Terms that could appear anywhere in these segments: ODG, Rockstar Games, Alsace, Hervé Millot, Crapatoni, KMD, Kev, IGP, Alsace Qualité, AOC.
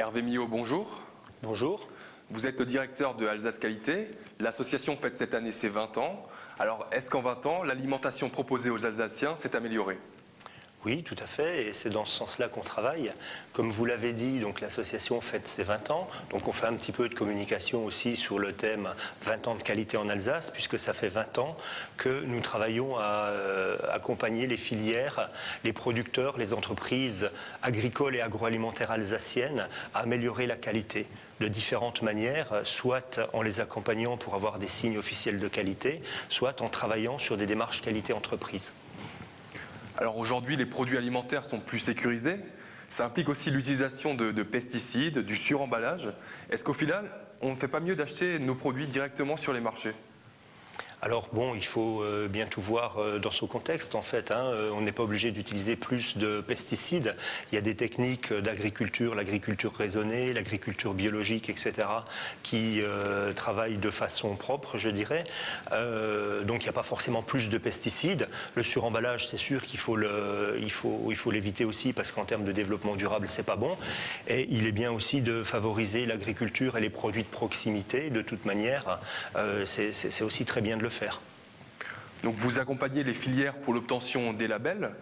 Hervé Millot, bonjour. Bonjour. Vous êtes le directeur de Alsace Qualité. L'association fête cette année ses 20 ans. Alors, est-ce qu'en 20 ans, l'alimentation proposée aux Alsaciens s'est améliorée? Oui, tout à fait, et c'est dans ce sens-là qu'on travaille. Comme vous l'avez dit, donc l'association fête ses 20 ans, donc on fait un petit peu de communication aussi sur le thème 20 ans de qualité en Alsace, puisque ça fait 20 ans que nous travaillons à accompagner les filières, les producteurs, les entreprises agricoles et agroalimentaires alsaciennes à améliorer la qualité de différentes manières, soit en les accompagnant pour avoir des signes officiels de qualité, soit en travaillant sur des démarches qualité entreprise. Alors aujourd'hui, les produits alimentaires sont plus sécurisés. Ça implique aussi l'utilisation de pesticides, du suremballage. Est-ce qu'au final, on ne fait pas mieux d'acheter nos produits directement sur les marchés ? Alors bon, il faut bien tout voir dans son contexte en fait. On n'est pas obligé d'utiliser plus de pesticides. Il y a des techniques d'agriculture, l'agriculture raisonnée, l'agriculture biologique, etc. qui travaillent de façon propre, je dirais. Donc il n'y a pas forcément plus de pesticides. Le suremballage, c'est sûr qu'il faut l'éviter aussi parce qu'en termes de développement durable, c'est pas bon. Et il est bien aussi de favoriser l'agriculture et les produits de proximité. De toute manière, c'est aussi très bien de le faire. Donc vous accompagnez les filières pour l'obtention des labels.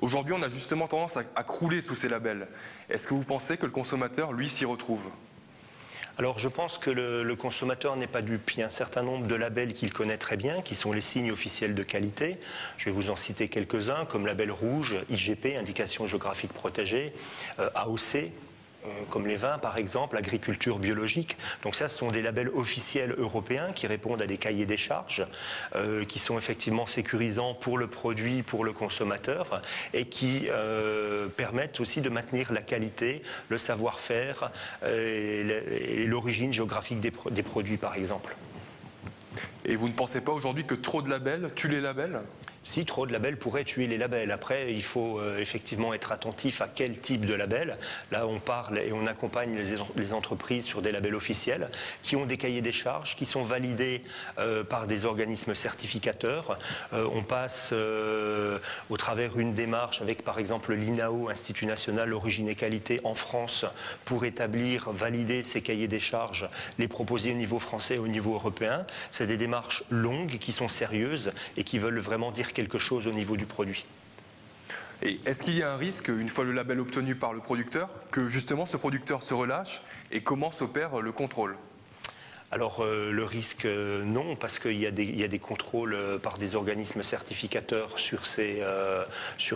Aujourd'hui, on a justement tendance à crouler sous ces labels. Est-ce que vous pensez que le consommateur, lui, s'y retrouve ? Alors je pense que le consommateur n'est pas dupe. Il y a un certain nombre de labels qu'il connaît très bien, qui sont les signes officiels de qualité. Je vais vous en citer quelques-uns, comme label rouge, IGP, indication géographique protégée, AOC, comme les vins par exemple, agriculture biologique. Donc ça, ce sont des labels officiels européens qui répondent à des cahiers des charges, qui sont effectivement sécurisants pour le produit, pour le consommateur, et qui permettent aussi de maintenir la qualité, le savoir-faire et l'origine géographique des produits par exemple. Et vous ne pensez pas aujourd'hui que trop de labels tuent les labels ? Si, trop de labels pourraient tuer les labels. Après, il faut effectivement être attentif à quel type de label. Là, on parle et on accompagne les entreprises sur des labels officiels qui ont des cahiers des charges, qui sont validés par des organismes certificateurs. On passe au travers une démarche avec, par exemple, l'INAO, Institut National Origine et Qualité en France, pour établir, valider ces cahiers des charges, les proposer au niveau français et au niveau européen. C'est des démarches longues, qui sont sérieuses et qui veulent vraiment dire quelque chose au niveau du produit. Et est-ce qu'il y a un risque, une fois le label obtenu par le producteur, que justement ce producteur se relâche et comment s'opère le contrôle ? Alors le risque, non, parce qu'il y a des contrôles par des organismes certificateurs sur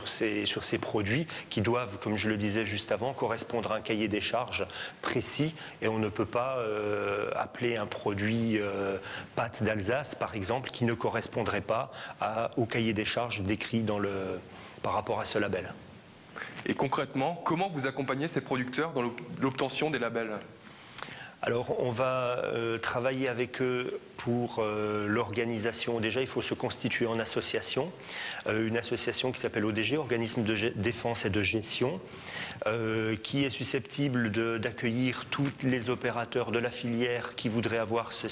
ces produits qui doivent, comme je le disais juste avant, correspondre à un cahier des charges précis. Et on ne peut pas appeler un produit pâte d'Alsace, par exemple, qui ne correspondrait pas au cahier des charges décrit par rapport à ce label. Et concrètement, comment vous accompagnez ces producteurs dans l'obtention des labels ? Alors on va travailler avec eux pour l'organisation. Déjà, il faut se constituer en association. Une association qui s'appelle ODG, Organisme de défense et de gestion, qui est susceptible d'accueillir tous les opérateurs de la filière qui voudraient avoir ce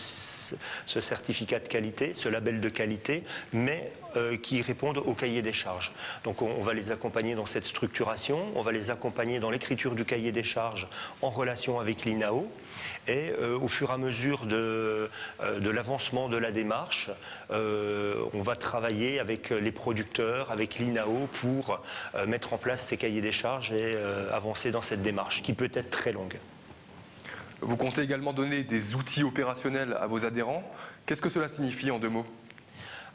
certificat de qualité, ce label de qualité, mais qui répondent au cahier des charges. Donc on va les accompagner dans cette structuration, on va les accompagner dans l'écriture du cahier des charges en relation avec l'INAO, et au fur et à mesure de l'avancement de la démarche, on va travailler avec les producteurs, avec l'INAO pour mettre en place ces cahiers des charges et avancer dans cette démarche qui peut être très longue. Vous comptez également donner des outils opérationnels à vos adhérents. Qu'est-ce que cela signifie en deux mots ?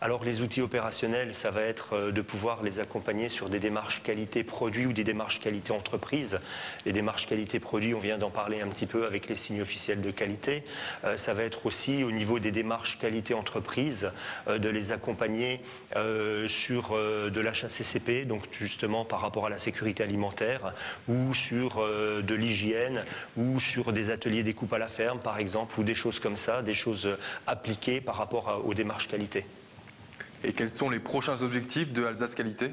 Alors les outils opérationnels, ça va être de pouvoir les accompagner sur des démarches qualité produit ou des démarches qualité entreprise. Les démarches qualité produit, on vient d'en parler un petit peu avec les signes officiels de qualité. Ça va être aussi au niveau des démarches qualité entreprise, de les accompagner sur de l'HACCP, donc justement par rapport à la sécurité alimentaire, ou sur de l'hygiène, ou sur des ateliers découpe à la ferme par exemple, ou des choses comme ça, des choses appliquées par rapport aux démarches qualité. Et quels sont les prochains objectifs de Alsace Qualité ?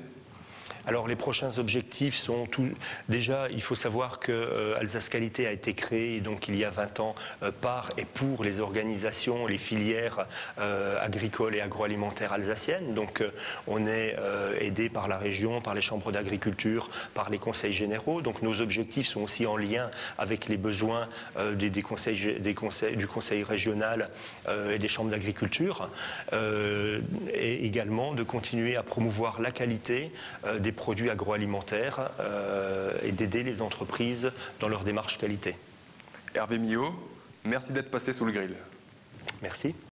Alors les prochains objectifs sont tout... Déjà, il faut savoir que Alsace Qualité a été créée donc il y a 20 ans par et pour les organisations, les filières agricoles et agroalimentaires alsaciennes. Donc on est aidé par la région, par les chambres d'agriculture, par les conseils généraux. Donc nos objectifs sont aussi en lien avec les besoins du conseil régional et des chambres d'agriculture, et également de continuer à promouvoir la qualité des produits agroalimentaires et d'aider les entreprises dans leur démarche qualité. Hervé Millot, merci d'être passé sous le grill. Merci.